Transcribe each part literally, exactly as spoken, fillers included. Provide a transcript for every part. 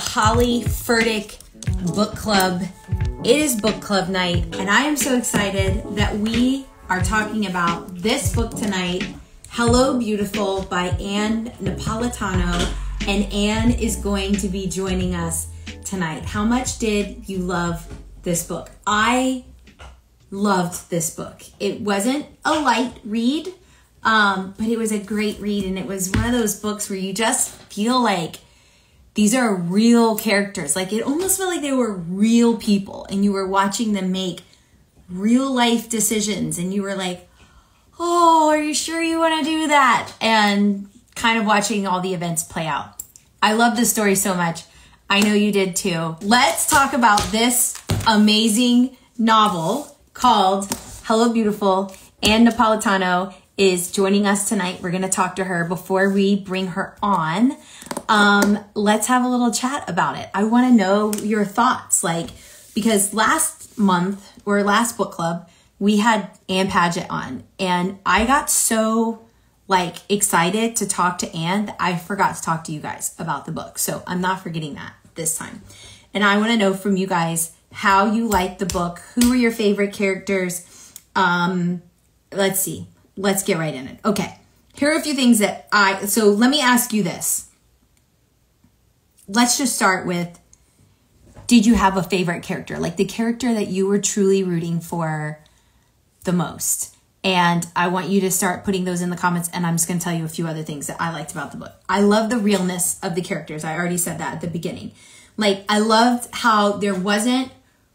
Holly Furtick Book Club. It is book club night, and I am so excited that we are talking about this book tonight, Hello Beautiful by Ann Napolitano, and Ann is going to be joining us tonight. How much did you love this book? I loved this book. It wasn't a light read, um, but it was a great read, and it was one of those books where you just feel like these are real characters. Like, it almost felt like they were real people and you were watching them make real life decisions, and you were like, oh, are you sure you want to do that? And kind of watching all the events play out. I love this story so much. I know you did too. Let's talk about this amazing novel called Hello Beautiful. Ann Napolitano is joining us tonight. We're going to talk to her before we bring her on. Um, let's have a little chat about it. I want to know your thoughts, like, because last month or last book club, we had Ann Patchett on, and I got so like excited to talk to Ann that I forgot to talk to you guys about the book. So I'm not forgetting that this time. And I want to know from you guys how you liked the book. Who were your favorite characters? Um, let's see. Let's get right in it. Okay. Here are a few things that I, so let me ask you this. Let's just start with, did you have a favorite character? Like the character that you were truly rooting for the most? And I want you to start putting those in the comments, and I'm just going to tell you a few other things that I liked about the book. I love the realness of the characters. I already said that at the beginning. Like, I loved how there wasn't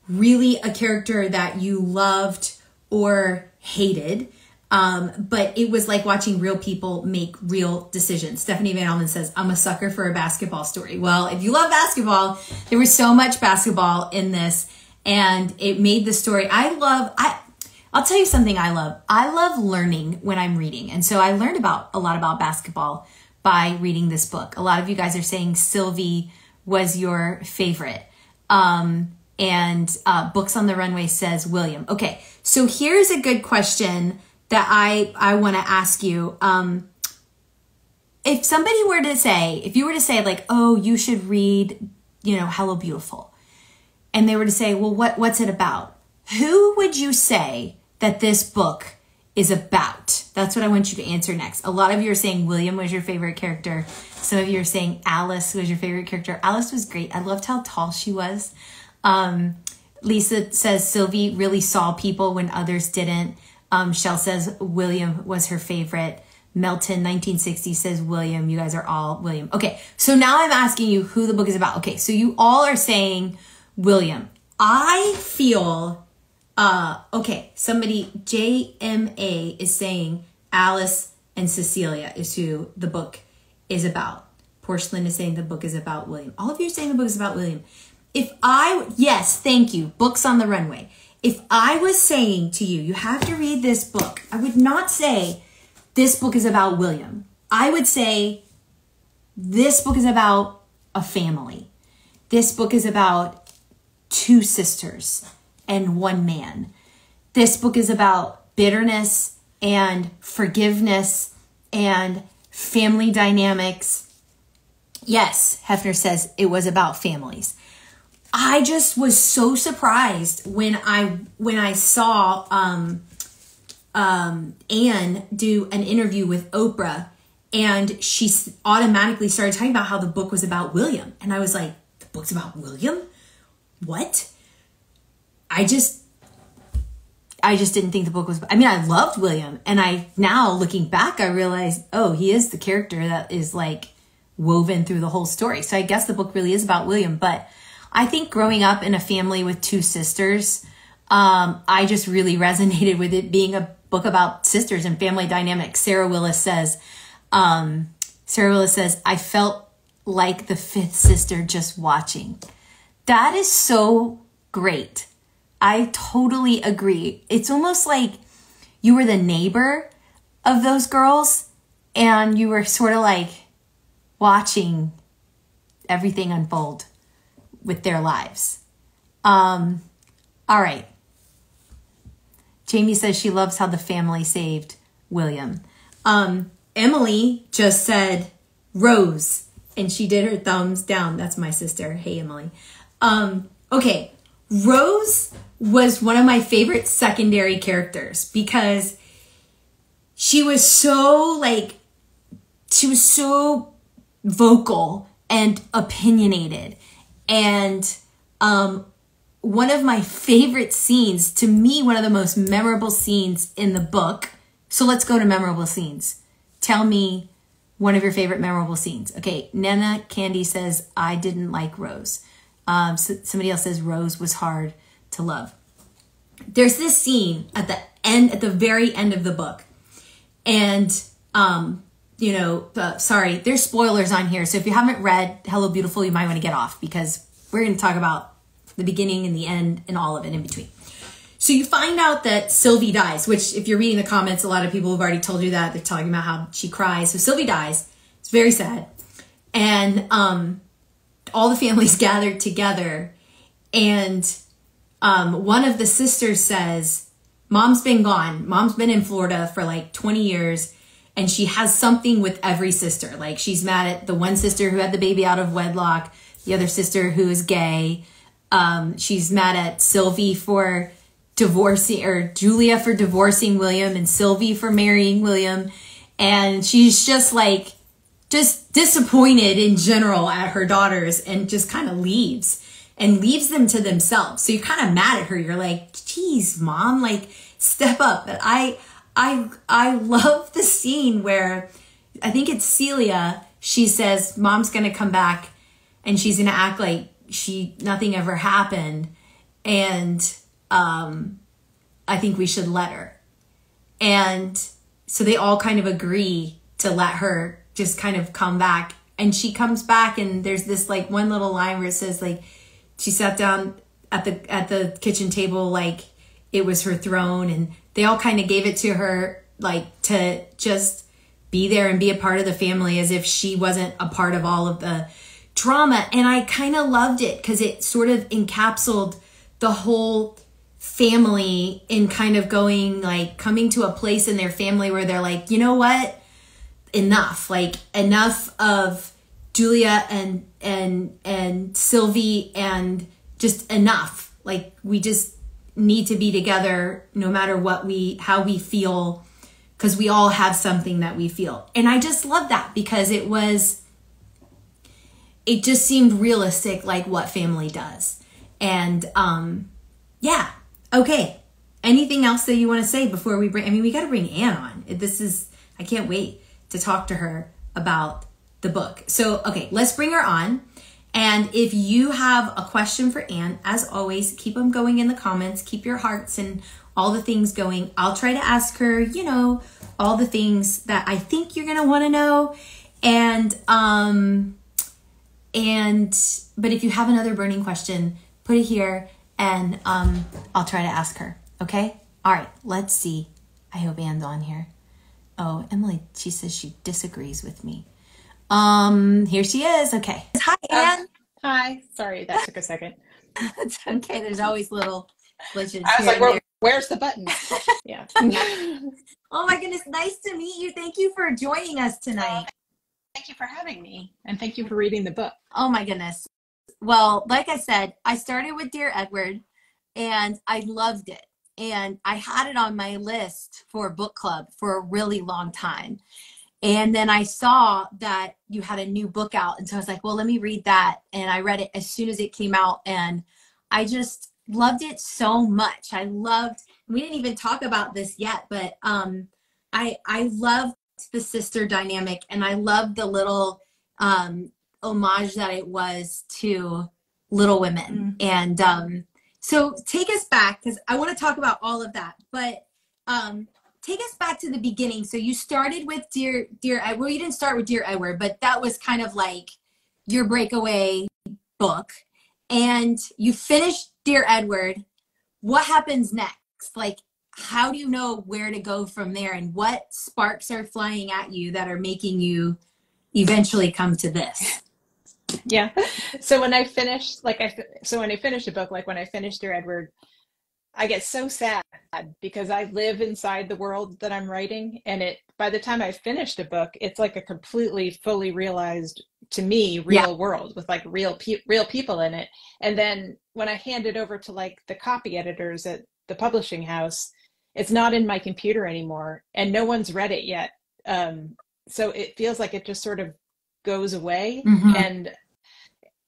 really a character that you loved or hated. Um, but it was like watching real people make real decisions. Stephanie Van Alman says, I'm a sucker for a basketball story. Well, if you love basketball, there was so much basketball in this, and it made the story. I love, I, I'll tell you something I love. I love learning when I'm reading. And so I learned about a lot about basketball by reading this book. A lot of you guys are saying Sylvie was your favorite. Um, and, uh, Books on the Runway says William. Okay. So here's a good question that I, I want to ask you. Um, if somebody were to say, if you were to say like, oh, you should read, you know, Hello Beautiful, and they were to say, well, what, what's it about? Who would you say that this book is about? That's what I want you to answer next. A lot of you are saying William was your favorite character. Some of you are saying Alice was your favorite character. Alice was great. I loved how tall she was. Um, Lisa says Sylvie really saw people when others didn't. Um, Shell says William was her favorite. Melton nineteen sixty says William. You guys are all William. Okay, so now I'm asking you who the book is about. Okay, so you all are saying William. I feel, uh, okay, somebody, J M A is saying Alice and Cecilia is who the book is about. Porcelain is saying the book is about William. All of you are saying the book is about William. If I, yes, thank you, Books on the Runway. If I was saying to you, you have to read this book, I would not say this book is about William. I would say this book is about a family. This book is about two sisters and one man. This book is about bitterness and forgiveness and family dynamics. Yes, Hefner says it was about families. I just was so surprised when I when I saw um, um, Anne do an interview with Oprah, and she automatically started talking about how the book was about William. And I was like, the book's about William? What? I just, I just didn't think the book was, I mean, I loved William. And I, now looking back, I realized, oh, he is the character that is like woven through the whole story. So I guess the book really is about William, but I think growing up in a family with two sisters, um, I just really resonated with it being a book about sisters and family dynamics. Sarah Willis says, um, Sarah Willis says, I felt like the fifth sister just watching. That is so great. I totally agree. It's almost like you were the neighbor of those girls, and you were sort of like watching everything unfold with their lives. Um, all right. Jamie says she loves how the family saved William. Um, Emily just said Rose And she did her thumbs down. That's my sister. Hey, Emily. Um, okay. Rose was one of my favorite secondary characters because she was so like, she was so vocal and opinionated. And um, one of my favorite scenes, to me, one of the most memorable scenes in the book. So let's go to memorable scenes. Tell me one of your favorite memorable scenes. Okay, Nana Candy says, I didn't like Rose. Um, so somebody else says Rose was hard to love. There's this scene at the end, at the very end of the book. And, um, you know, uh, sorry, there's spoilers on here. So if you haven't read Hello Beautiful, you might want to get off because we're going to talk about the beginning and the end and all of it in between. So you find out that Sylvie dies, which if you're reading the comments, a lot of people have already told you that. They're talking about how she cries. So Sylvie dies. It's very sad. And um, all the families gathered together. And um, one of the sisters says, Mom's been gone. Mom's been in Florida for like twenty years. And she has something with every sister. Like she's mad at the one sister who had the baby out of wedlock, the other sister who is gay. Um, she's mad at Sylvie for divorcing, or Julia for divorcing William, and Sylvie for marrying William. And she's just like, just disappointed in general at her daughters and just kind of leaves and leaves them to themselves. So you're kind of mad at her. You're like, geez, Mom, like step up. But I, I, I love the scene where I think it's Celia. She says, Mom's going to come back and she's going to act like she, nothing ever happened. And, um, I think we should let her. And so they all kind of agree to let her just kind of come back. And she comes back, and there's this like one little line where it says like, she sat down at the, at the kitchen table, like it was her throne, and they all kind of gave it to her, like to just be there and be a part of the family as if she wasn't a part of all of the drama. And I kind of loved it because it sort of encapsulated the whole family in kind of going, like coming to a place in their family where they're like, you know what, enough, like enough of Julia and, and, and Sylvie, and just enough. Like we just need to be together no matter what we, how we feel, because we all have something that we feel. And I just love that because it was, it just seemed realistic, like what family does. And, um, yeah. Okay. Anything else that you want to say before we bring, I mean, we got to bring Anne on. This is, I can't wait to talk to her about the book. So, okay, let's bring her on. And if you have a question for Anne, as always, keep them going in the comments, keep your hearts and all the things going. I'll try to ask her, you know, all the things that I think you're going to want to know. And, um, and, but if you have another burning question, put it here, and um, I'll try to ask her, okay? All right, let's see. I hope Anne's on here. Oh, Emily, she says she disagrees with me. Um, here she is, okay. Hi, Anne. Uh, hi, sorry, that took a second. It's okay, there's always little glitches. I was like, Where, where's the button? Yeah. Oh my goodness, nice to meet you. Thank you for joining us tonight. Thank you for having me, and thank you for reading the book. Oh my goodness. Well, like I said, I started with Dear Edward, and I loved it. And I had it on my list for book club for a really long time. And then I saw that you had a new book out. And so I was like, well, let me read that. And I read it as soon as it came out. And I just loved it so much. I loved, we didn't even talk about this yet, but um, I, I loved the sister dynamic. And I loved the little, um, homage that it was to Little Women. Mm-hmm. And um, so take us back, because I want to talk about all of that, but um, take us back to the beginning. So you started with Dear, Dear, well, you didn't start with Dear Edward, but that was kind of like your breakaway book. And you finished Dear Edward. What happens next? Like, how do you know where to go from there? And what sparks are flying at you that are making you eventually come to this? Yeah. So when I finished, like I, so when I finished the book, like when I finished Dear Edward, I get so sad because I live inside the world that I'm writing. And it, by the time I finished a book, it's like a completely fully realized to me, real yeah. world with like real, pe real people in it. And then when I hand it over to like the copy editors at the publishing house, it's not in my computer anymore and no one's read it yet. Um, so it feels like it just sort of goes away. Mm-hmm. And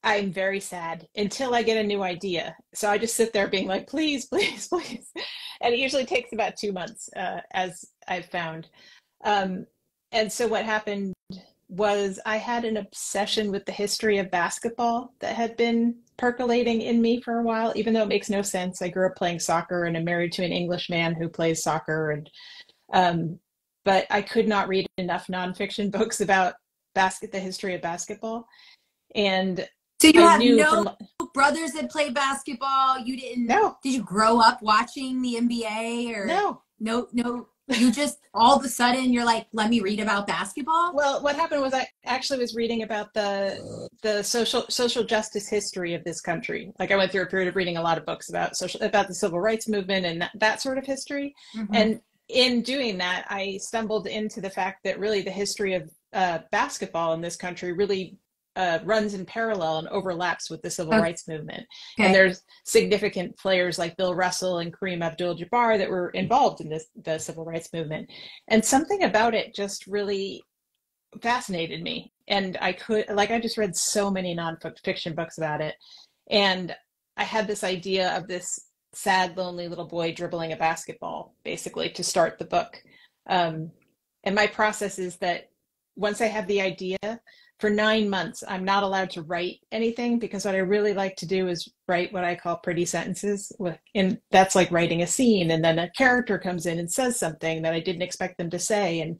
I'm very sad until I get a new idea. So I just sit there being like, please, please, please. And it usually takes about two months uh, as I've found. Um, and so what happened was I had an obsession with the history of basketball that had been percolating in me for a while, even though it makes no sense. I grew up playing soccer and I'm married to an English man who plays soccer. And um, but I could not read enough nonfiction books about basket, the history of basketball. And so you I have no from, brothers that play basketball. You didn't. No. Did you grow up watching the N B A or no? No, no. You just all of a sudden you're like, let me read about basketball. Well, what happened was I actually was reading about the the social social justice history of this country. Like I went through a period of reading a lot of books about social about the civil rights movement and that, that sort of history. Mm-hmm. And in doing that, I stumbled into the fact that really the history of uh, basketball in this country really. Uh, runs in parallel and overlaps with the civil okay. rights movement. Okay. And there's significant players like Bill Russell and Kareem Abdul-Jabbar that were involved in this, the civil rights movement. And something about it just really fascinated me. And I could, like, I just read so many nonfiction books about it. And I had this idea of this sad, lonely little boy dribbling a basketball, basically, to start the book. Um, and my process is that once I have the idea, for nine months, I'm not allowed to write anything because what I really like to do is write what I call pretty sentences. With, and that's like writing a scene and then a character comes in and says something that I didn't expect them to say. And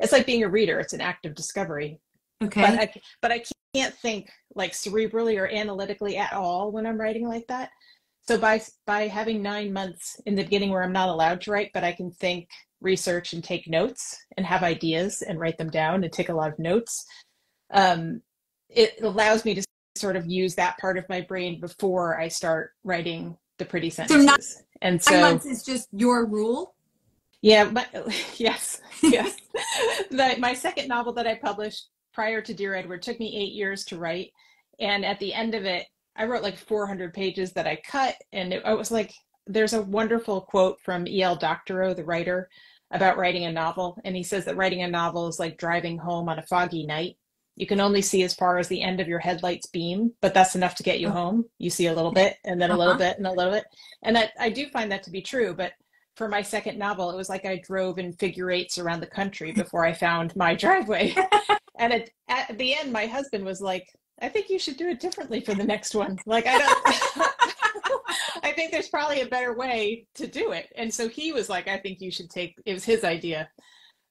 it's like being a reader. It's an act of discovery. Okay. But I, but I can't think like cerebrally or analytically at all when I'm writing like that. So by, by having nine months in the beginning where I'm not allowed to write, but I can think, research, and take notes and have ideas and write them down and take a lot of notes. Um, it allows me to sort of use that part of my brain before I start writing the pretty sentences. So not, and so, nine months is just your rule? Yeah. My, yes. Yes. the, my second novel that I published prior to Dear Edward took me eight years to write. And at the end of it, I wrote like four hundred pages that I cut. And it, I was like, there's a wonderful quote from E L Doctorow, the writer, about writing a novel. And he says that writing a novel is like driving home on a foggy night. You can only see as far as the end of your headlights beam, but that's enough to get you home. You see a little bit and then a little bit and a little bit. And I, I do find that to be true, but for my second novel, it was like I drove in figure eights around the country before I found my driveway. And it, at the end, my husband was like, I think you should do it differently for the next one. Like, I don't... I think there's probably a better way to do it. And so he was like, I think you should take... It was his idea.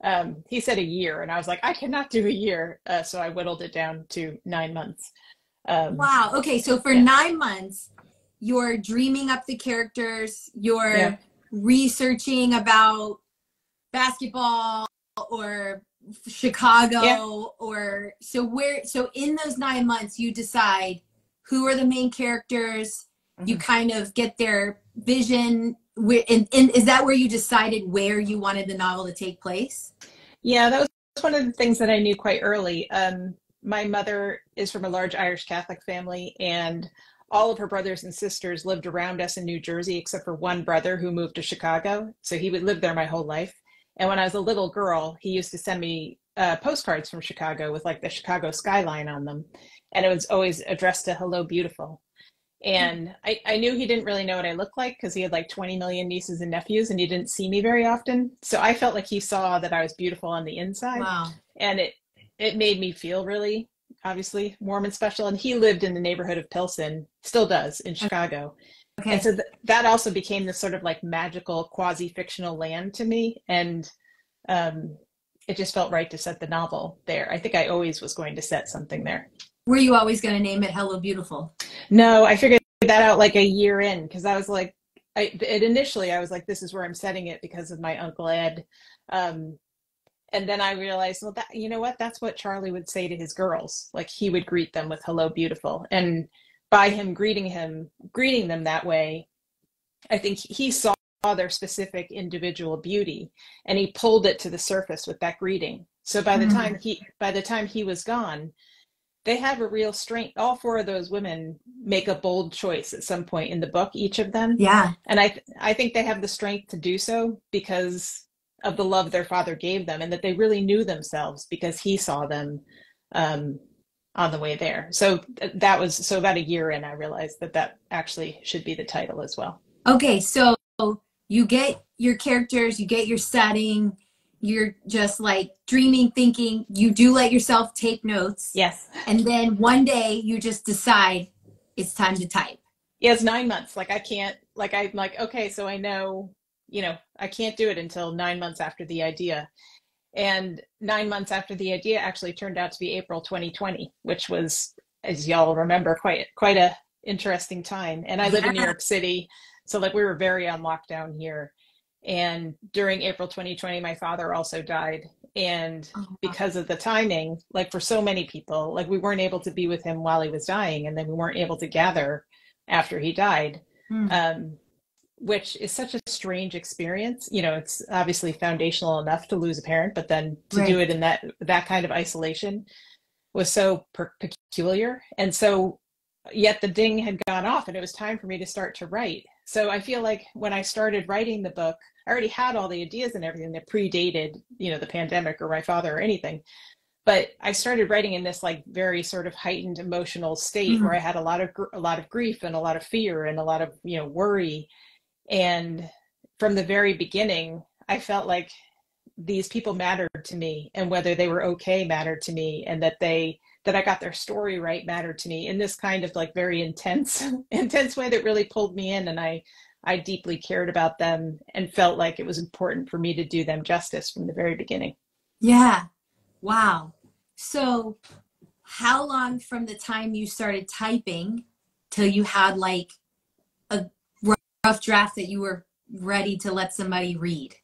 Um, he said a year, and I was like, I cannot do a year, uh, so I whittled it down to nine months. Um, wow. Okay, so for yeah. nine months, you're dreaming up the characters, you're yeah. researching about basketball or Chicago, yeah. or so where. So in those nine months, you decide who are the main characters. Mm-hmm. You kind of get their vision. Where, and, and is that where you decided where you wanted the novel to take place? Yeah, that was one of the things that I knew quite early. Um, my mother is from a large Irish Catholic family, and all of her brothers and sisters lived around us in New Jersey, except for one brother who moved to Chicago. So he would live there my whole life. And when I was a little girl, he used to send me uh, postcards from Chicago with like the Chicago skyline on them. And it was always addressed to Hello Beautiful. And I, I knew he didn't really know what I looked like because he had like twenty million nieces and nephews and he didn't see me very often. So I felt like he saw that I was beautiful on the inside. Wow. And it, it made me feel really, obviously, warm and special. And he lived in the neighborhood of Pilsen, still does, in Chicago. Okay. And so th that also became this sort of like magical quasi-fictional land to me. And um, it just felt right to set the novel there. I think I always was going to set something there. Were you always going to name it Hello Beautiful? No, I figured that out like a year in because I was like, I, it initially I was like, this is where I'm setting it because of my Uncle Ed. Um, and then I realized, well, that, you know what? That's what Charlie would say to his girls. Like he would greet them with Hello Beautiful. And by him greeting him, greeting them that way, I think he saw their specific individual beauty and he pulled it to the surface with that greeting. So by the mm-hmm. time he, by the time he was gone, they have a real strength. All four of those women make a bold choice at some point in the book, each of them. Yeah. And I, th- I think they have the strength to do so because of the love their father gave them, and that they really knew themselves because he saw them um, on the way there. So th- that was, so about a year in, I realized that that actually should be the title as well. Okay. So you get your characters, you get your setting, you're just like dreaming, thinking, you do let yourself take notes. Yes. And then one day you just decide it's time to type. Yeah, it's nine months. Like I can't, like I'm like, okay, so I know, you know, I can't do it until nine months after the idea. And nine months after the idea actually turned out to be April twenty twenty, which was, as y'all remember, quite, quite a interesting time. And I live yeah. in New York City. So like we were very on lockdown here. And during April twenty twenty, my father also died. And oh, wow. because of the timing, like for so many people, like we weren't able to be with him while he was dying. And then we weren't able to gather after he died, mm. um, which is such a strange experience. You know, it's obviously foundational enough to lose a parent, but then to right. do it in that, that kind of isolation was so per- peculiar. And so yet the ding had gone off and it was time for me to start to write. So I feel like when I started writing the book, I already had all the ideas and everything that predated, you know, the pandemic or my father or anything. But I started writing in this like very sort of heightened emotional state mm-hmm. where I had a lot of gr- a lot of grief and a lot of fear and a lot of, you know, worry. And from the very beginning, I felt like these people mattered to me, and whether they were okay mattered to me, and that they that I got their story right mattered to me in this kind of like very intense, intense way that really pulled me in. And I, I deeply cared about them and felt like it was important for me to do them justice from the very beginning. Yeah. Wow. So how long from the time you started typing till you had like a rough draft that you were ready to let somebody read?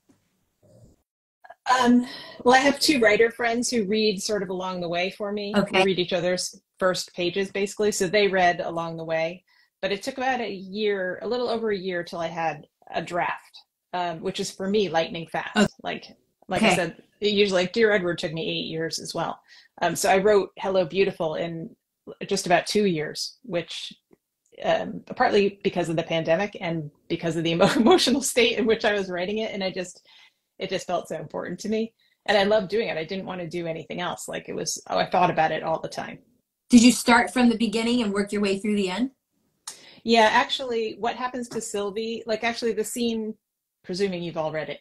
Um, well, I have two writer friends who read sort of along the way for me. Okay. We read each other's first pages, basically. So they read along the way. But it took about a year, a little over a year, till I had a draft, um, which is for me lightning fast. Okay. Like, like okay. I said, usually like Dear Edward took me eight years as well. Um, so I wrote Hello Beautiful in just about two years, which um, partly because of the pandemic and because of the emo- emotional state in which I was writing it, and I just it just felt so important to me, and I loved doing it. I didn't want to do anything else. Like it was, oh, I thought about it all the time. Did you start from the beginning and work your way through the end? Yeah, actually, what happens to Sylvie, like actually the scene, presuming you've all read it,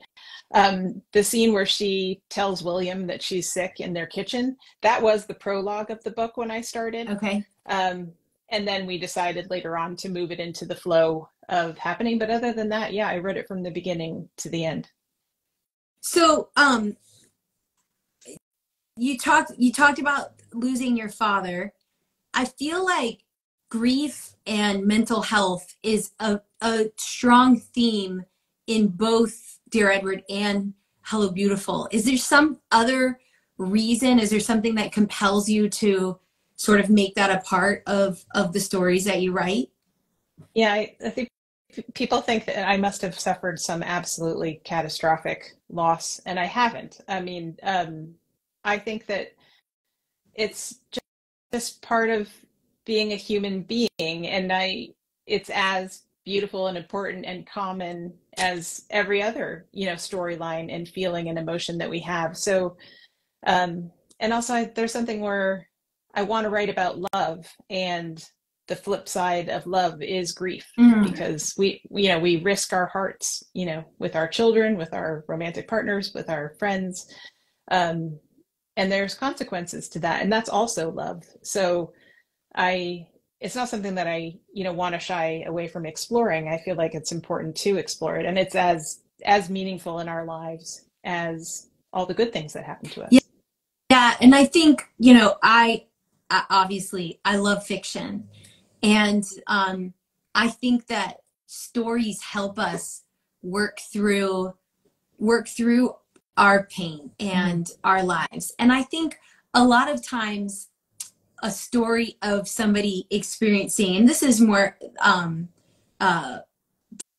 um, the scene where she tells William that she's sick in their kitchen, that was the prologue of the book when I started. Okay. Um, and then we decided later on to move it into the flow of happening. But other than that, yeah, I read it from the beginning to the end. So um, you talked you talked about losing your father. I feel like grief and mental health is a, a strong theme in both Dear Edward and Hello Beautiful. Is there some other reason? Is there something that compels you to sort of make that a part of, of the stories that you write? Yeah, I, I think people think that I must have suffered some absolutely catastrophic loss, and I haven't. I mean, um, I think that it's just, just part of being a human being, and I, it's as beautiful and important and common as every other, you know, storyline and feeling and emotion that we have. So, um, and also I, there's something where I want to write about love, and the flip side of love is grief, mm. because we, we, you know, we risk our hearts, you know, with our children, with our romantic partners, with our friends. Um, and there's consequences to that. And that's also love. So I, it's not something that I, you know, want to shy away from exploring. I feel like it's important to explore it. And it's as, as meaningful in our lives as all the good things that happen to us. Yeah. yeah. And I think, you know, I, I obviously I love fiction. And um, I think that stories help us work through work through our pain and mm-hmm. our lives. And I think a lot of times a story of somebody experiencing, and this is more um, uh,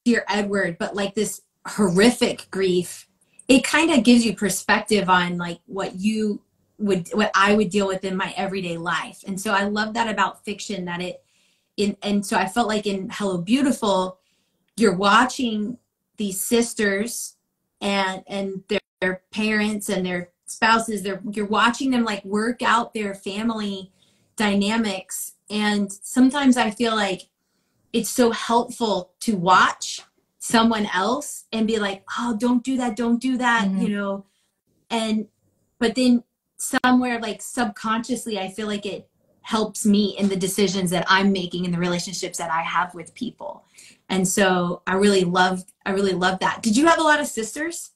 Dear Edward, but like this horrific grief, it kind of gives you perspective on like what you would, what I would deal with in my everyday life. And so I love that about fiction, that it, in, and so I felt like in Hello Beautiful, you're watching these sisters and, and their, their parents and their spouses, they're, you're watching them like work out their family dynamics. And sometimes I feel like it's so helpful to watch someone else and be like, oh, don't do that, don't do that, mm-hmm. you know? And, but then somewhere like subconsciously, I feel like it helps me in the decisions that I'm making in the relationships that I have with people. And so I really loved, I really loved that. Did you have a lot of sisters?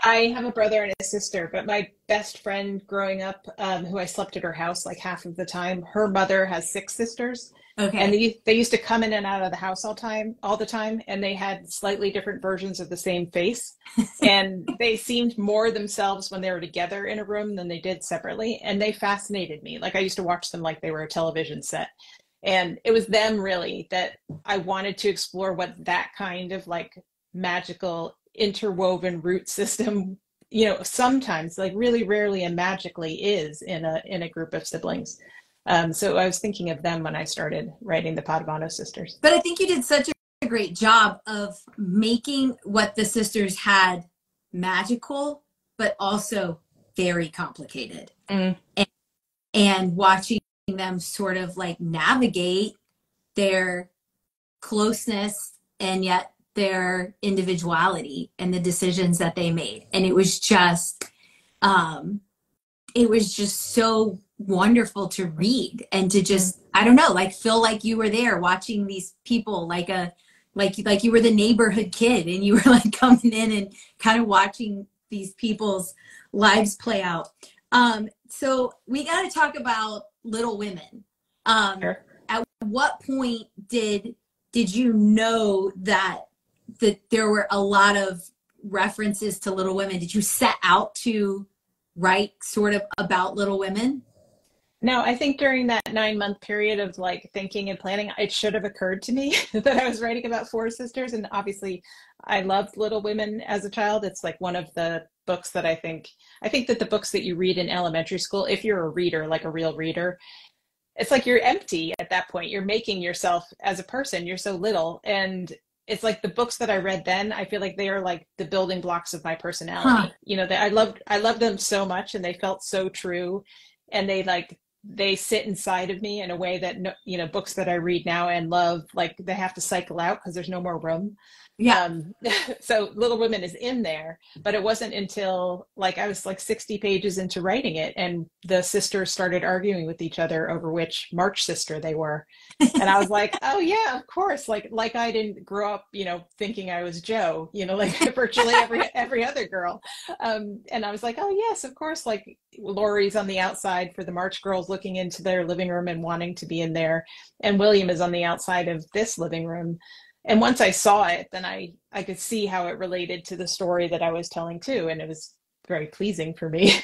I have a brother and a sister, but my best friend growing up, um, who I slept at her house like half of the time, her mother has six sisters. Okay. And they, they used to come in and out of the house all time, all the time. And they had slightly different versions of the same face. And they seemed more themselves when they were together in a room than they did separately. And they fascinated me. Like I used to watch them like they were a television set. And it was them really that I wanted to explore what that kind of like magical interwoven root system, you know, sometimes like really rarely and magically is in a in a group of siblings. Um, so I was thinking of them when I started writing the Padovano sisters. But I think you did such a great job of making what the sisters had magical, but also very complicated. Mm. And, and watching them sort of like navigate their closeness and yet their individuality and the decisions that they made. And it was just, um, it was just so wonderful to read and to just, I don't know, like feel like you were there watching these people like a, like, like you were the neighborhood kid and you were like coming in and kind of watching these people's lives play out. Um, so we got to talk about Little Women. Um, sure. At what point did, did you know that, that there were a lot of references to Little Women? Did you set out to write sort of about Little Women? No, I think during that nine month period of like thinking and planning, it should have occurred to me that I was writing about four sisters. And obviously I loved Little Women as a child. It's like one of the books that I think, I think that the books that you read in elementary school, if you're a reader, like a real reader, it's like you're empty at that point. You're making yourself as a person, you're so little. And it's like the books that I read then, I feel like they are like the building blocks of my personality. Huh. You know, they, I loved, I loved them so much and they felt so true. And they like, they sit inside of me in a way that, no, you know, books that I read now and love, like they have to cycle out because there's no more room. Yeah. Um, so Little Women is in there, but it wasn't until like, I was like sixty pages into writing it and the sisters started arguing with each other over which March sister they were. And I was like, oh yeah, of course. Like, like I didn't grow up, you know, thinking I was Joe, you know, like virtually every, every other girl. Um, and I was like, oh yes, of course. Like Lori's on the outside for the March girls, looking into their living room and wanting to be in there. And William is on the outside of this living room. And once I saw it, then I, I could see how it related to the story that I was telling too. And it was very pleasing for me,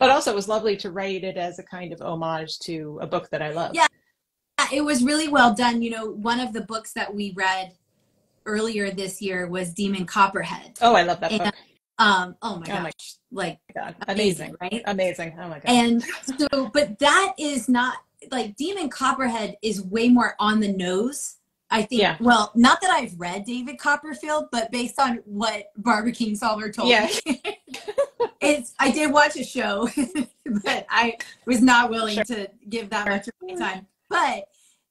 but also it was lovely to write it as a kind of homage to a book that I love. Yeah, it was really well done. You know, one of the books that we read earlier this year was Demon Copperhead. Oh, I love that and, book. Um, oh my gosh. Oh my like God. Amazing, amazing, right? Amazing. Oh my God. And so, but that is not like Demon Copperhead is way more on the nose, I think. Yeah. Well, not that I've read David Copperfield, but based on what Barbara Kingsolver told yeah. me, it's, I did watch a show, but I was not willing sure. to give that sure. much of my time, but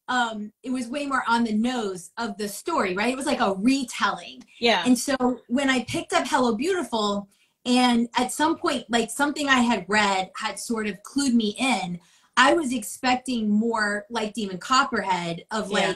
um, it was way more on the nose of the story, right? It was like a retelling. Yeah. And so when I picked up Hello Beautiful, and at some point, like something I had read had sort of clued me in, I was expecting more like Demon Copperhead of like yeah.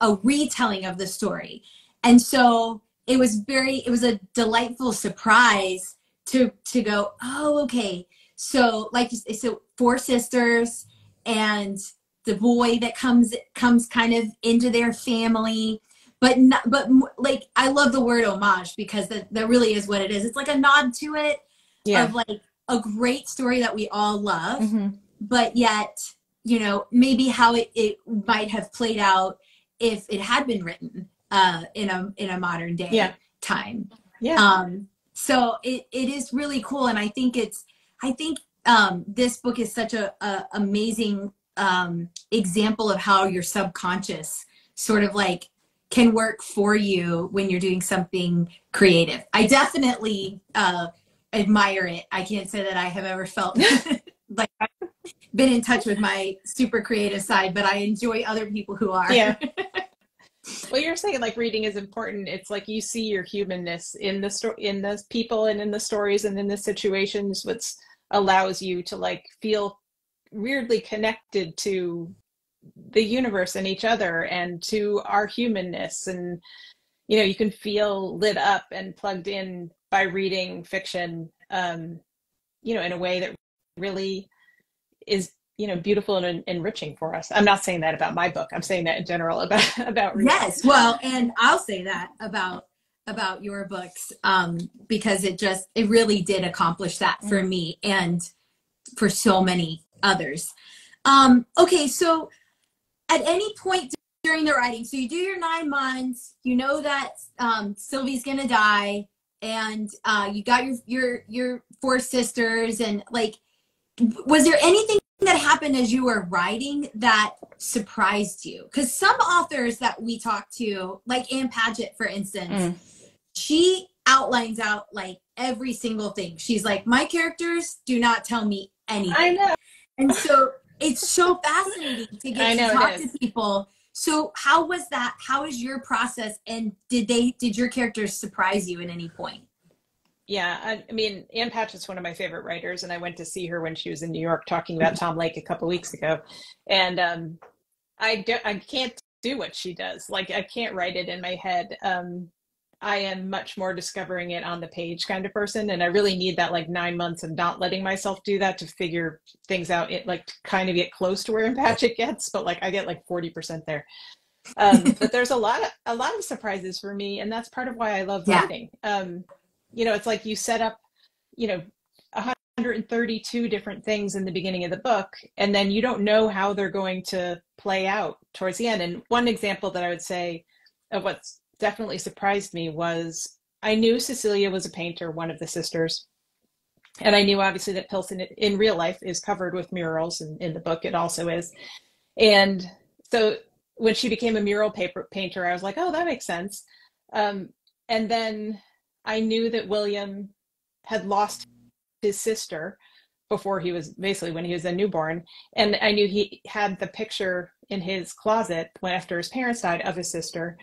a retelling of the story. And so it was very, it was a delightful surprise to, to go, oh, okay. So like, so four sisters and the boy that comes, comes kind of into their family. But not, but like, I love the word homage because that, that really is what it is. It's like a nod to it yeah. of like a great story that we all love, mm-hmm. but yet, you know, maybe how it, it might have played out if it had been written uh, in a, in a modern day yeah. time. Yeah. Um, so it, it is really cool. And I think it's, I think um, this book is such a, a amazing um, example of how your subconscious sort of like can work for you when you're doing something creative. I definitely uh, admire it. I can't say that I have ever felt like I've been in touch with my super creative side, but I enjoy other people who are. Yeah. Well, you're saying like reading is important. It's like you see your humanness in the story, in the people and in the stories and in the situations, which allows you to like feel weirdly connected to the universe and each other and to our humanness. And, you know, you can feel lit up and plugged in by reading fiction, um, you know, in a way that really is, you know, beautiful and en enriching for us. I'm not saying that about my book. I'm saying that in general about, about reading. Yes. Well, and I'll say that about, about your books, um, because it just, it really did accomplish that for me and for so many others. Um, okay. So at any point during the writing, so you do your nine months, you know that, um, Sylvie's going to die, and, uh, you got your, your, your four sisters, and like, was there anything that happened as you were writing that surprised you? Because some authors that we talk to, like Ann Patchett, for instance, mm. she outlines out like every single thing. She's like, my characters do not tell me anything. I know. And so it's so fascinating to get to talk to people. So how was that? How is your process? And did they, did your characters surprise you at any point? Yeah, I, I mean, Ann Patchett's one of my favorite writers, and I went to see her when she was in New York talking about Tom Lake a couple weeks ago. And um, I, do, I can't do what she does. Like, I can't write it in my head. Um, I am much more discovering it on the page kind of person, and I really need that like nine months of not letting myself do that to figure things out. It like kind of get close to where Ann Patchett gets, but like I get like forty percent there. Um, but there's a lot of a lot of surprises for me, and that's part of why I love yeah. writing. Um, You know, it's like you set up, you know, one hundred thirty-two different things in the beginning of the book, and then you don't know how they're going to play out towards the end. And one example that I would say of what's definitely surprised me was I knew Cecilia was a painter, one of the sisters. And I knew obviously that Pilsen in real life is covered with murals, and in the book it also is. And so when she became a mural paper painter, I was like, oh, that makes sense. Um, and then I knew that William had lost his sister before he was, basically when he was a newborn. And I knew he had the picture in his closet when after his parents died of his sister.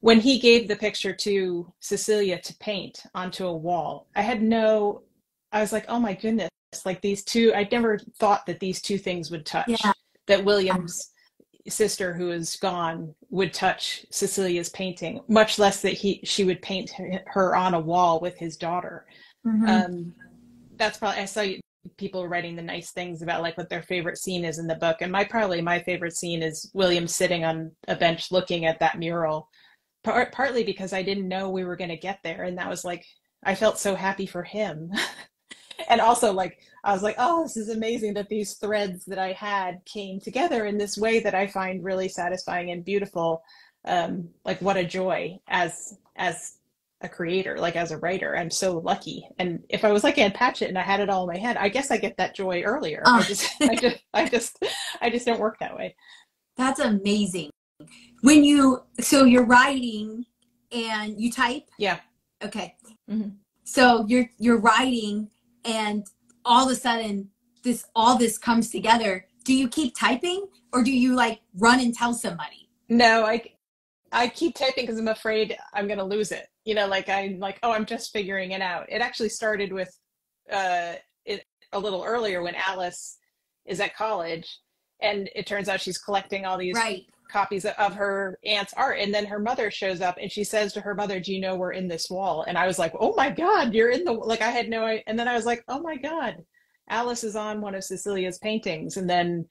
When he gave the picture to Cecilia to paint onto a wall, I had no, I was like, oh my goodness, like these two, I never thought that these two things would touch, yeah. that William's sister who is gone would touch Cecilia's painting, much less that he she would paint her on a wall with his daughter. Mm-hmm. um, that's probably, I saw people writing the nice things about like what their favorite scene is in the book, and my probably my favorite scene is William sitting on a bench looking at that mural, part, partly because I didn't know we were going to get there, and that was like, I felt so happy for him. And also, like, I was like, oh, this is amazing that these threads that I had came together in this way that I find really satisfying and beautiful. Um, like, what a joy as as a creator, like as a writer. I'm so lucky. And if I was like Ann Patchett and I had it all in my head, I guess I get that joy earlier. Oh. I just, I just, I just, I just don't work that way. That's amazing. When you, so you're writing and you type? Yeah. Okay. Mm-hmm. So you're you're writing, and all of a sudden this, all this comes together. Do you keep typing, or do you like run and tell somebody? No, I, I keep typing because I'm afraid I'm going to lose it. You know, like I'm like, oh, I'm just figuring it out. It actually started with uh, it a little earlier when Alice is at college, and it turns out she's collecting all these right. copies of her aunt's art, and then her mother shows up and she says to her mother, do you know we're in this wall? And I was like, oh my god, you're in the, like I had no idea. And then I was like, oh my god, Alice is on one of Cecilia's paintings. And then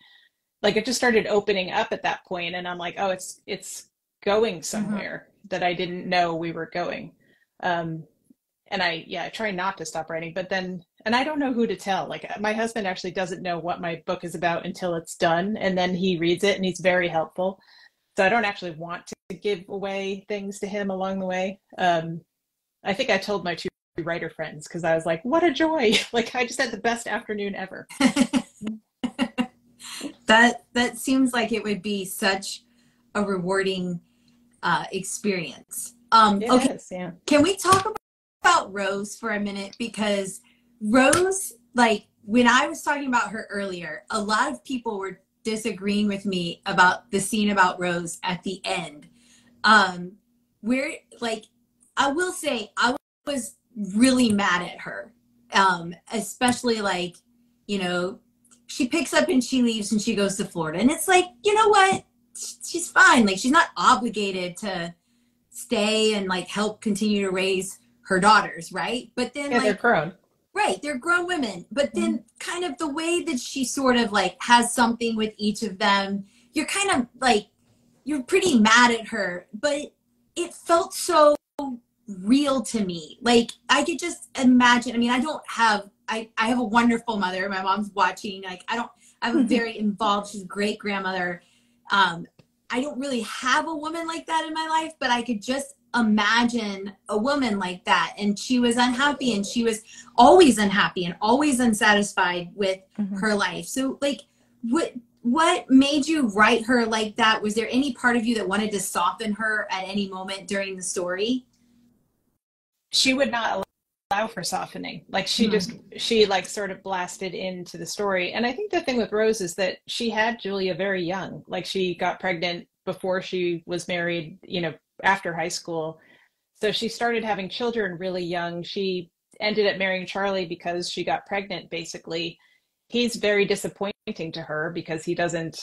like it just started opening up at that point, and I'm like, oh, it's it's going somewhere mm-hmm. that I didn't know we were going. Um and I yeah I try not to stop writing, but then, and I don't know who to tell. Like my husband actually doesn't know what my book is about until it's done, and then he reads it and he's very helpful. So I don't actually want to give away things to him along the way. Um, I think I told my two writer friends, because I was like, what a joy. Like, I just had the best afternoon ever. that that seems like it would be such a rewarding uh, experience. Um, it okay, is, yeah. Can we talk about Rose for a minute? Because Rose, like, when I was talking about her earlier, a lot of people were disagreeing with me about the scene about Rose at the end. Um, where, like, I will say I was really mad at her, um, especially, like, you know, she picks up and she leaves and she goes to Florida. And it's like, you know what? She's fine. Like, she's not obligated to stay and, like, help continue to raise her daughters, right? But then, yeah, like, they're grown. Right, they're grown women. But then mm-hmm. kind of the way that she sort of, like, has something with each of them, you're kind of, like, you're pretty mad at her. But it felt so real to me. Like, I could just imagine. I mean, I don't have, I, I have a wonderful mother. My mom's watching. Like, I don't, I have a very involved, she's a great grandmother. Um, I don't really have a woman like that in my life, but I could just imagine a woman like that. And she was unhappy, and she was always unhappy and always unsatisfied with mm-hmm. her life. So, like, what what made you write her like that? Was there any part of you that wanted to soften her at any moment during the story? She would not allow for softening. Like, she mm-hmm. just, she, like, sort of blasted into the story. And I think the thing with Rose is that she had Julia very young. Like, she got pregnant before she was married, you know, after high school. So she started having children really young. She ended up marrying Charlie because she got pregnant, basically. He's very disappointing to her because he doesn't,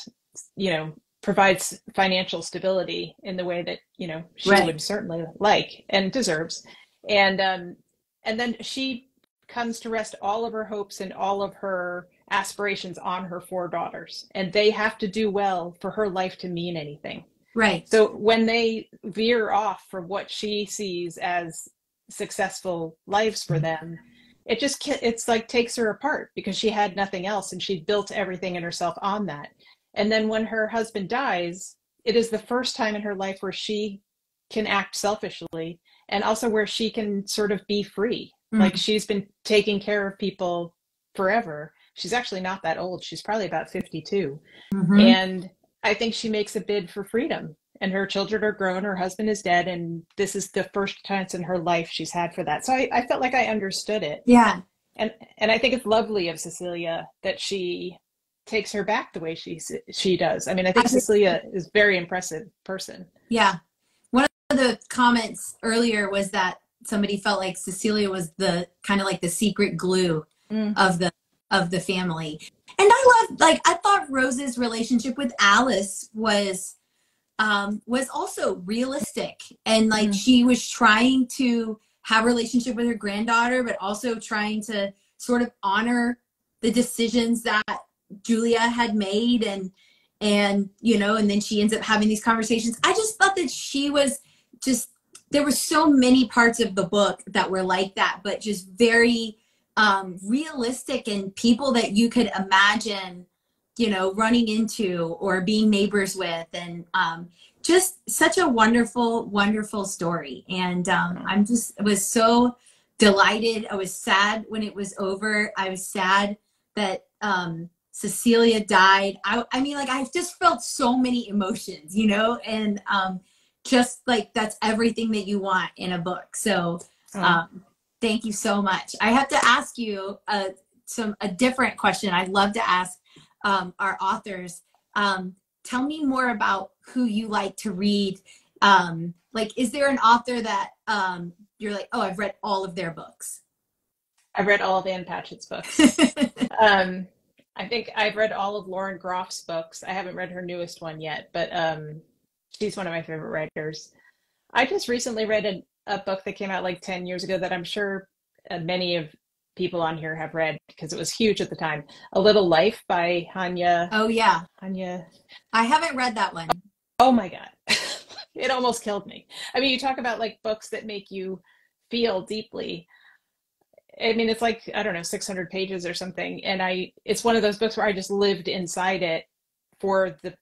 you know, provides financial stability in the way that, you know, she right. would certainly like and deserves. And um, and then she comes to rest all of her hopes and all of her aspirations on her four daughters, and they have to do well for her life to mean anything. Right. So when they veer off from what she sees as successful lives for them, it just, it's like takes her apart, because she had nothing else and she built everything in herself on that. And then when her husband dies, it is the first time in her life where she can act selfishly, and also where she can sort of be free. Mm-hmm. Like, she's been taking care of people forever. She's actually not that old. She's probably about fifty-two. Mm-hmm. And I think she makes a bid for freedom, and her children are grown, her husband is dead, and this is the first chance in her life she's had for that. So I, I felt like I understood it. Yeah. And and I think it's lovely of Cecilia that she takes her back the way she she does. I mean, I think Cecilia is a very impressive person. Yeah. One of the comments earlier was that somebody felt like Cecilia was the kind of like the secret glue mm-hmm. of the of the family. And I love, like, I thought Rose's relationship with Alice was, um, was also realistic. And, like, mm-hmm. she was trying to have a relationship with her granddaughter, but also trying to sort of honor the decisions that Julia had made. And, and, you know, and then she ends up having these conversations. I just thought that she was just, there were so many parts of the book that were like that, but just very, um, realistic, and people that you could imagine, you know, running into or being neighbors with, and um, just such a wonderful, wonderful story. And um, I'm just, I was so delighted. I was sad when it was over. I was sad that um, Cecilia died. I, I mean, like, I just felt so many emotions, you know, and um, just like, that's everything that you want in a book. So, um, thank you so much. I have to ask you a, some, a different question I'd love to ask um, our authors. Um, tell me more about who you like to read. Um, like, is there an author that um, you're like, oh, I've read all of their books? I've read all of Ann Patchett's books. um, I think I've read all of Lauren Groff's books. I haven't read her newest one yet, but um, she's one of my favorite writers. I just recently read a a book that came out like ten years ago that I'm sure uh, many of people on here have read because it was huge at the time. A Little Life by Hanya. Oh yeah. Hanya. I haven't read that one. Oh my God. It almost killed me. I mean, you talk about like books that make you feel deeply. I mean, it's like, I don't know, six hundred pages or something. And I, it's one of those books where I just lived inside it for the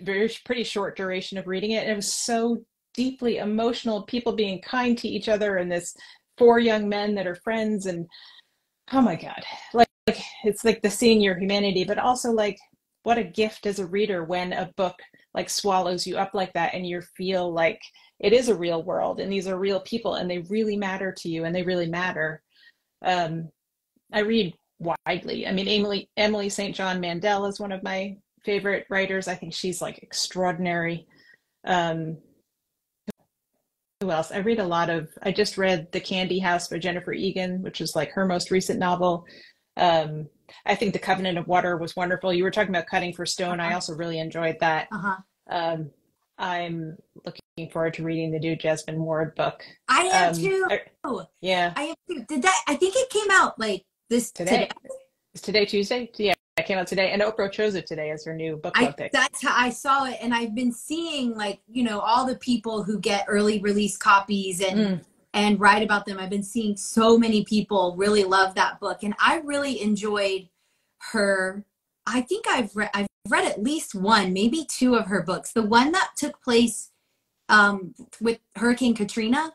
very, pretty short duration of reading it. And it was so deeply emotional, people being kind to each other in this four young men that are friends, and oh my God, like, like it's like the seeing your humanity, but also like what a gift as a reader when a book like swallows you up like that and you feel like it is a real world and these are real people and they really matter to you and they really matter. Um, I read widely. I mean, Emily, Emily Saint John Mandel is one of my favorite writers. I think she's like extraordinary. Um, who else? I read a lot of, I just read The Candy House by Jennifer Egan, which is like her most recent novel. Um, I think The Covenant of Water was wonderful. You were talking about Cutting for Stone. Uh-huh. I also really enjoyed that. Uh-huh. Um, I'm looking forward to reading the new Jesmyn Ward book. I am um, too. I, yeah. I am too. Did that, I think it came out like this today. today. It's today, Tuesday? Yeah, it came out today. And Oprah chose it today as her new book club I, pick. That's how I saw it. And I've been seeing like, you know, all the people who get early release copies and mm. and write about them. I've been seeing so many people really love that book. And I really enjoyed her. I think I've read, I've read at least one, maybe two of her books. The one that took place um, with Hurricane Katrina.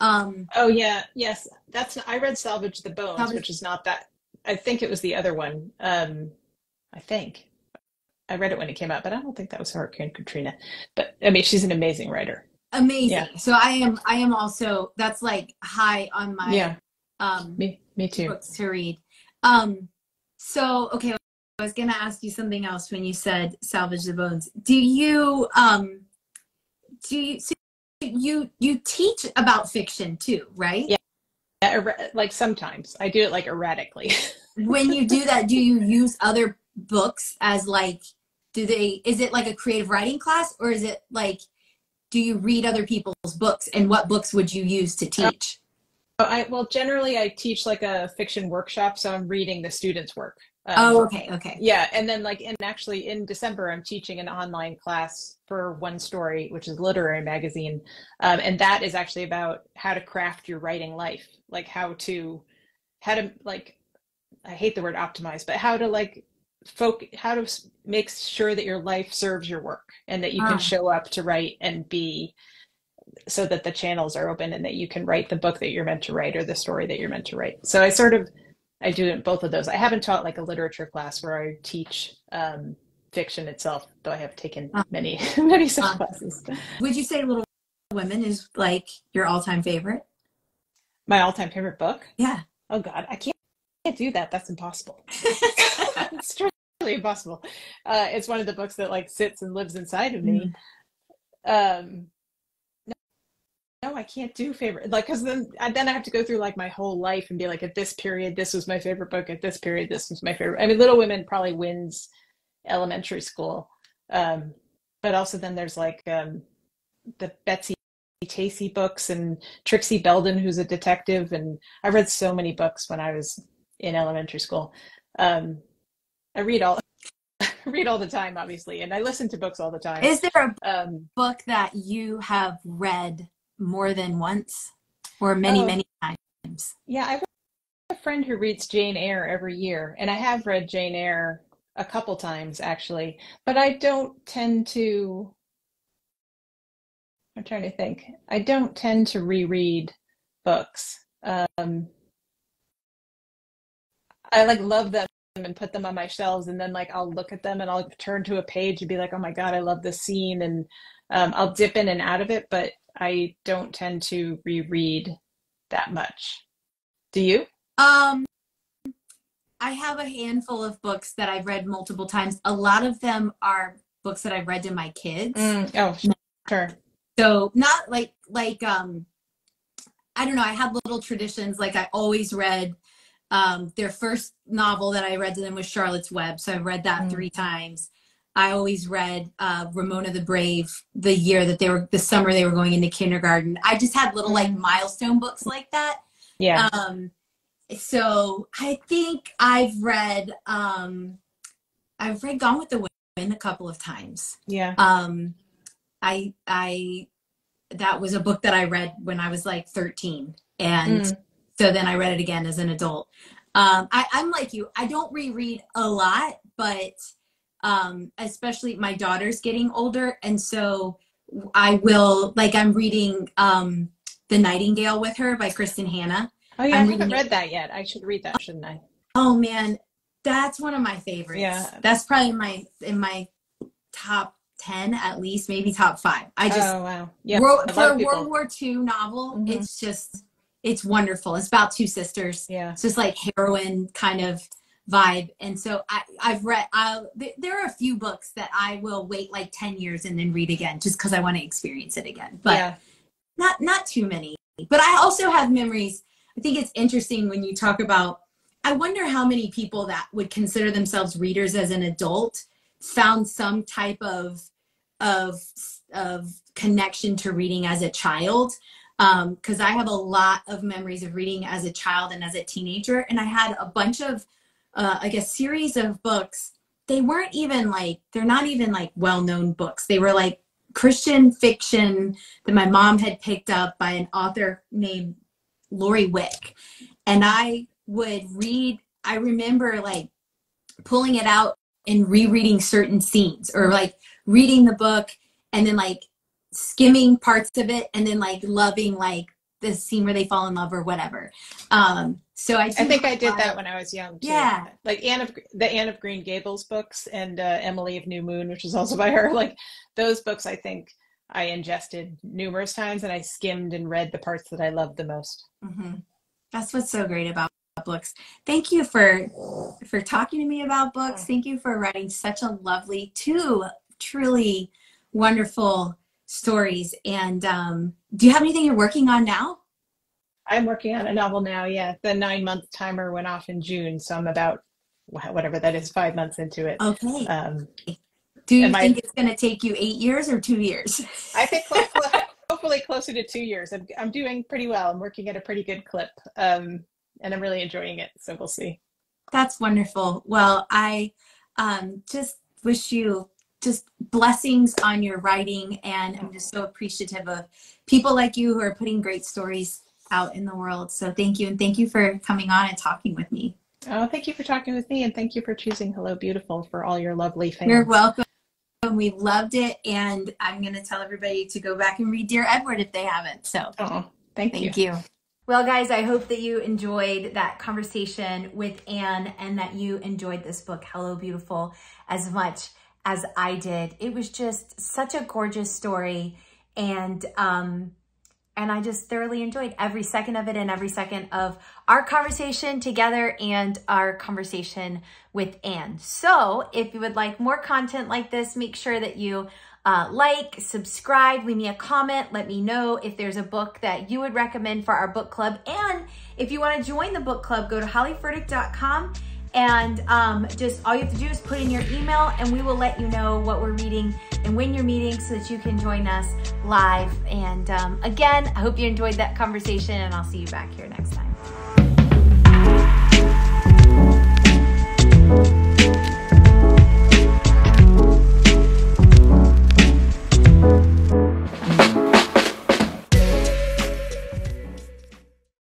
Um, oh yeah, yes. That's, I read Salvage the Bones, Salvage. which is not that, I think it was the other one. Um, I think I read it when it came out, but I don't think that was Hurricane Katrina, but I mean, she's an amazing writer. Amazing. Yeah. So I am, I am also, that's like high on my, yeah. um, me, me too. Books to read. Um, so, okay. I was going to ask you something else when you said Salvage the Bones. Do you, um, do you, so you, you teach about fiction too, right? Yeah. yeah like sometimes I do it like erratically. When you do that, do you use other books as like, do they, is it like a creative writing class, or is it like, do you read other people's books, and what books would you use to teach? Oh, I, well, generally I teach like a fiction workshop. So I'm reading the students' work. Um, oh, okay. Okay. Yeah. And then like in actually in December, I'm teaching an online class for One Story, which is a literary magazine. Um, and that is actually about how to craft your writing life, like how to, how to like, I hate the word optimize, but how to like folk, how to make sure that your life serves your work and that you ah. can show up to write and be, so that the channels are open and that you can write the book that you're meant to write or the story that you're meant to write. So I sort of, I do both of those. I haven't taught like a literature class where I teach um, fiction itself, though I have taken many, many such classes. Would you say Little Women is like your all-time favorite? My all-time favorite book? Yeah. Oh God, I can't, I can't do that. That's impossible. It's truly impossible. Uh, it's one of the books that like sits and lives inside of me. Mm-hmm. Um, no, I can't do favorite, like, because then I, then I have to go through like my whole life and be like, at this period, this was my favorite book. At this period, this was my favorite. I mean, Little Women probably wins elementary school. Um, but also then there's like um, the Betsy-Tacy books and Trixie Belden, who's a detective. And I read so many books when I was in elementary school. Um, I read all, read all the time, obviously. And I listen to books all the time. Is there a um, book that you have read more than once or many oh, many times? Yeah, I have a friend who reads Jane Eyre every year, and I have read Jane Eyre a couple times actually, but I don't tend to, I'm trying to think, I don't tend to reread books. um I like love them and put them on my shelves, and then like I'll look at them and I'll turn to a page and be like, oh my God, I love this scene, and um, I'll dip in and out of it, but I don't tend to reread that much. Do you? Um, I have a handful of books that I've read multiple times. A lot of them are books that I've read to my kids. Mm, oh, sure. So not like, like, um, I don't know. I had little traditions. Like I always read, um, their first novel that I read to them was Charlotte's Web. So I've read that mm. three times. I always read uh, Ramona the Brave the year that they were, the summer they were going into kindergarten. I just had little like milestone books like that. Yeah. Um, so I think I've read, um, I've read Gone with the Wind a couple of times. Yeah. Um, I, I, that was a book that I read when I was like thirteen. And mm. so then I read it again as an adult. Um, I, I'm like you, I don't reread a lot, but Um, especially my daughter's getting older. And so I will, like I'm reading um, The Nightingale with her by Kristin Hannah. Oh yeah, I'm I haven't read it. that yet. I should read that, shouldn't I? Oh man, that's one of my favorites. Yeah. That's probably in my in my top ten at least, maybe top five. I just oh, wow. yeah. wrote, for a World War Two novel, mm-hmm. it's just it's wonderful. It's about two sisters. Yeah. It's just like heroine kind of vibe. And so I, I've read, I'll, th- there are a few books that I will wait like ten years and then read again just because I want to experience it again. But yeah. not not too many. But I also have memories. I think it's interesting when you talk about, I wonder how many people that would consider themselves readers as an adult found some type of of of connection to reading as a child. Um, because I have a lot of memories of reading as a child and as a teenager. And I had a bunch of, uh, like a series of books. They weren't even like, they're not even like well-known books. They were like Christian fiction that my mom had picked up by an author named Lori Wick. And I would read, I remember like pulling it out and rereading certain scenes or like reading the book and then like skimming parts of it and then like loving like the scene where they fall in love or whatever. Um, so I, I think I did that when I was young too. Yeah. Like Anne of, the Anne of Green Gables books and uh, Emily of New Moon, which is also by her, like those books I think I ingested numerous times and I skimmed and read the parts that I loved the most. Mm-hmm. That's what's so great about books. Thank you for for talking to me about books. Thank you for writing such a lovely, two truly wonderful stories. And um, do you have anything you're working on now? I'm working on a novel now, yeah. The nine-month timer went off in June, so I'm about, whatever that is, five months into it. Okay. Um, do you think I, it's going to take you eight years or two years? I think hopefully, hopefully closer to two years. I'm, I'm doing pretty well. I'm working at a pretty good clip. Um, and I'm really enjoying it. So we'll see. That's wonderful. Well, I um, just wish you just blessings on your writing. And I'm just so appreciative of people like you who are putting great stories out in the world. So thank you. And thank you for coming on and talking with me. Oh, thank you for talking with me. And thank you for choosing Hello Beautiful for all your lovely fans. You're welcome. We loved it. And I'm going to tell everybody to go back and read Dear Edward if they haven't. So oh, thank, thank you. you. Well, guys, I hope that you enjoyed that conversation with Ann and that you enjoyed this book, Hello Beautiful, as much as I did. It was just such a gorgeous story, and um, and I just thoroughly enjoyed every second of it and every second of our conversation together and our conversation with Ann. So if you would like more content like this, make sure that you Uh, like, subscribe, leave me a comment, let me know if there's a book that you would recommend for our book club. And if you want to join the book club, go to holly furtick dot com and um, just all you have to do is put in your email and we will let you know what we're reading and when you're meeting so that you can join us live. And um, again, I hope you enjoyed that conversation and I'll see you back here next time.